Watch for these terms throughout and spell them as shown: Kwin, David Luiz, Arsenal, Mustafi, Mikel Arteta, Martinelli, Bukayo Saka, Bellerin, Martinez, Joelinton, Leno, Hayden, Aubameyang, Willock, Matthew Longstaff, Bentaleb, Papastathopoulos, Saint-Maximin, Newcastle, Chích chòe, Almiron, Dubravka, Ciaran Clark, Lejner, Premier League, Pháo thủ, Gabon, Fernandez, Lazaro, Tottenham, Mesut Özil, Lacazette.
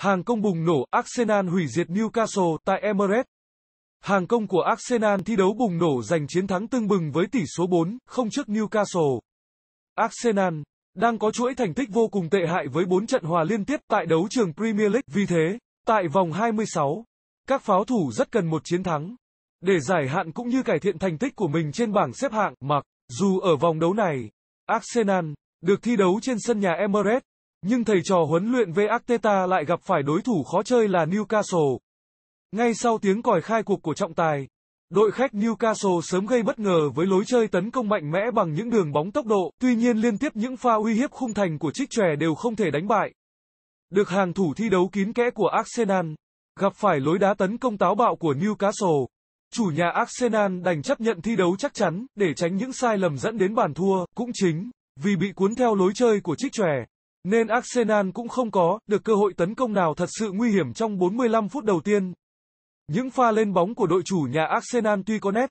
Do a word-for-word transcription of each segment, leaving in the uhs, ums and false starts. Hàng công bùng nổ, Arsenal hủy diệt Newcastle tại Emirates. Hàng công của Arsenal thi đấu bùng nổ giành chiến thắng tưng bừng với tỷ số bốn không trước Newcastle. Arsenal đang có chuỗi thành tích vô cùng tệ hại với bốn trận hòa liên tiếp tại đấu trường Premier League. Vì thế, tại vòng hai mươi sáu, các pháo thủ rất cần một chiến thắng để giải hạn cũng như cải thiện thành tích của mình trên bảng xếp hạng. Mặc dù ở vòng đấu này, Arsenal được thi đấu trên sân nhà Emirates, nhưng thầy trò huấn luyện với Arteta lại gặp phải đối thủ khó chơi là Newcastle. Ngay sau tiếng còi khai cuộc của trọng tài, đội khách Newcastle sớm gây bất ngờ với lối chơi tấn công mạnh mẽ bằng những đường bóng tốc độ, tuy nhiên liên tiếp những pha uy hiếp khung thành của Trích Chòe đều không thể đánh bại được hàng thủ thi đấu kín kẽ của Arsenal, gặp phải lối đá tấn công táo bạo của Newcastle. Chủ nhà Arsenal đành chấp nhận thi đấu chắc chắn, để tránh những sai lầm dẫn đến bàn thua, cũng chính vì bị cuốn theo lối chơi của Trích Chòe, nên Arsenal cũng không có được cơ hội tấn công nào thật sự nguy hiểm trong bốn mươi lăm phút đầu tiên. Những pha lên bóng của đội chủ nhà Arsenal tuy có nét,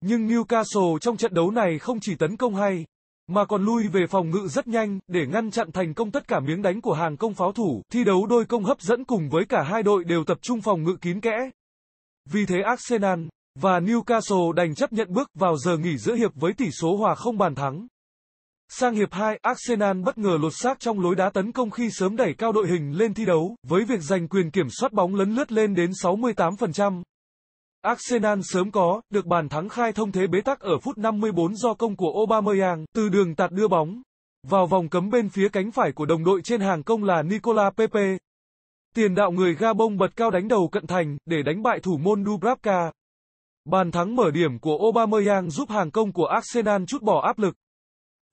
nhưng Newcastle trong trận đấu này không chỉ tấn công hay, mà còn lui về phòng ngự rất nhanh, để ngăn chặn thành công tất cả miếng đánh của hàng công pháo thủ. Thi đấu đôi công hấp dẫn cùng với cả hai đội đều tập trung phòng ngự kín kẽ. Vì thế Arsenal và Newcastle đành chấp nhận bước vào giờ nghỉ giữa hiệp với tỷ số hòa không bàn thắng. Sang hiệp hai, Arsenal bất ngờ lột xác trong lối đá tấn công khi sớm đẩy cao đội hình lên thi đấu, với việc giành quyền kiểm soát bóng lấn lướt lên đến sáu mươi tám phần trăm. Arsenal sớm có được bàn thắng khai thông thế bế tắc ở phút năm mươi tư do công của Aubameyang, từ đường tạt đưa bóng vào vòng cấm bên phía cánh phải của đồng đội trên hàng công là Nicolas Pepe. Tiền đạo người Gabon bật cao đánh đầu cận thành, để đánh bại thủ môn Dubravka. Bàn thắng mở điểm của Aubameyang giúp hàng công của Arsenal trút bỏ áp lực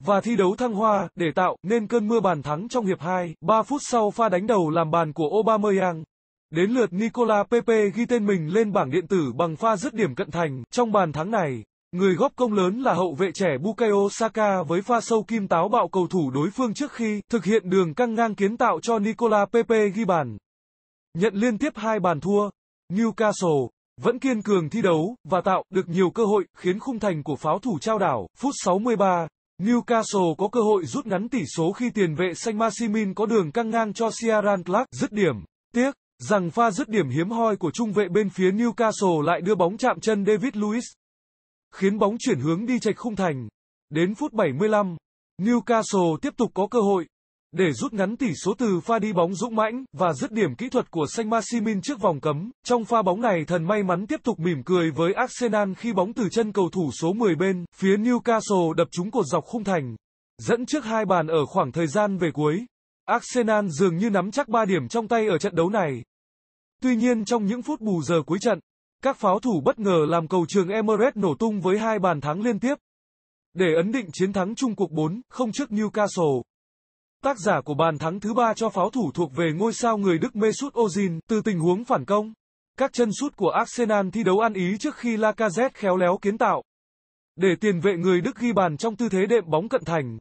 và thi đấu thăng hoa, để tạo nên cơn mưa bàn thắng trong hiệp hai, ba phút sau pha đánh đầu làm bàn của Aubameyang. Đến lượt Nicolas Pepe ghi tên mình lên bảng điện tử bằng pha dứt điểm cận thành. Trong bàn thắng này, người góp công lớn là hậu vệ trẻ Bukayo Saka với pha sâu kim táo bạo cầu thủ đối phương trước khi thực hiện đường căng ngang kiến tạo cho Nicolas Pepe ghi bàn. Nhận liên tiếp hai bàn thua, Newcastle vẫn kiên cường thi đấu và tạo được nhiều cơ hội, khiến khung thành của pháo thủ trao đảo. Phút sáu mươi ba, Newcastle có cơ hội rút ngắn tỷ số khi tiền vệ Saint-Maximin có đường căng ngang cho Ciaran Clark dứt điểm. Tiếc rằng pha dứt điểm hiếm hoi của trung vệ bên phía Newcastle lại đưa bóng chạm chân David Luiz, khiến bóng chuyển hướng đi chệch khung thành. Đến phút bảy mươi lăm, Newcastle tiếp tục có cơ hội để rút ngắn tỷ số từ pha đi bóng dũng mãnh và dứt điểm kỹ thuật của Saint-Maximin trước vòng cấm. Trong pha bóng này, thần may mắn tiếp tục mỉm cười với Arsenal khi bóng từ chân cầu thủ số mười bên phía Newcastle đập trúng cột dọc khung thành, dẫn trước hai bàn ở khoảng thời gian về cuối. Arsenal dường như nắm chắc ba điểm trong tay ở trận đấu này. Tuy nhiên, trong những phút bù giờ cuối trận, các pháo thủ bất ngờ làm cầu trường Emirates nổ tung với hai bàn thắng liên tiếp để ấn định chiến thắng chung cuộc bốn không trước Newcastle. Tác giả của bàn thắng thứ ba cho pháo thủ thuộc về ngôi sao người Đức Mesut Özil. Từ tình huống phản công, các chân sút của Arsenal thi đấu ăn ý trước khi Lacazette khéo léo kiến tạo để tiền vệ người Đức ghi bàn trong tư thế đệm bóng cận thành.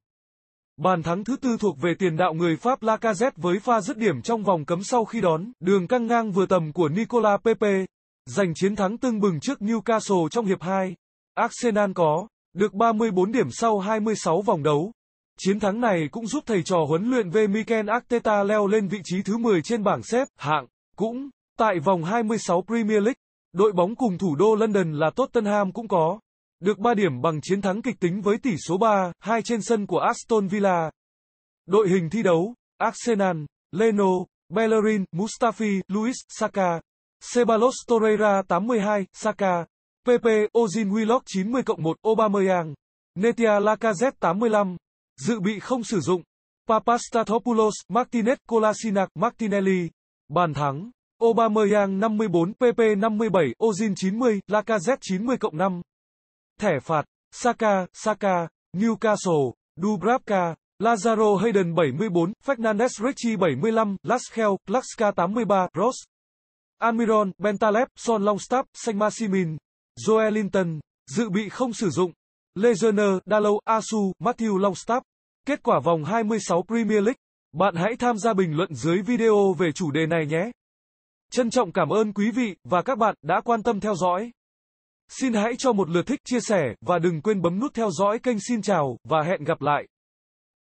Bàn thắng thứ tư thuộc về tiền đạo người Pháp Lacazette với pha dứt điểm trong vòng cấm sau khi đón đường căng ngang vừa tầm của Nicolas Pepe, giành chiến thắng tưng bừng trước Newcastle trong hiệp hai. Arsenal có được ba mươi tư điểm sau hai mươi sáu vòng đấu. Chiến thắng này cũng giúp thầy trò huấn luyện viên Mikel Arteta leo lên vị trí thứ mười trên bảng xếp hạng. Cũng tại vòng hai mươi sáu Premier League, đội bóng cùng thủ đô London là Tottenham cũng có được ba điểm bằng chiến thắng kịch tính với tỷ số ba hai trên sân của Aston Villa. Đội hình thi đấu: Arsenal, Leno, Bellerin, Mustafi, Luiz, Saka, Ceballos, Torreira tám mươi hai, Saka, Pepe, Ozil, Willock chín mươi cộng một, Aubameyang, Netia, Lacazette tám mươi lăm. Dự bị không sử dụng: Papastathopoulos, Martinez, Colasinac, Martinelli. Bàn thắng: Aubameyang năm mươi tư, Pepe năm mươi bảy, Ozil chín mươi, Lacazette chín mươi cộng năm. Thẻ phạt: Saka, Saka, Newcastle, Dubravka, Lazaro, Hayden bảy mươi tư, Fernandez, Richie bảy mươi lăm, Laskel, Klaxka tám mươi ba, Ross, Almiron, Bentaleb, Son Longstaff, Saint-Maximin, Joelinton. Dự bị không sử dụng: Lejner, Dalot, Asu, Matthew Longstaff. Kết quả vòng hai mươi sáu Premier League. Bạn hãy tham gia bình luận dưới video về chủ đề này nhé. Trân trọng cảm ơn quý vị và các bạn đã quan tâm theo dõi. Xin hãy cho một lượt thích, chia sẻ và đừng quên bấm nút theo dõi kênh. Xin chào và hẹn gặp lại.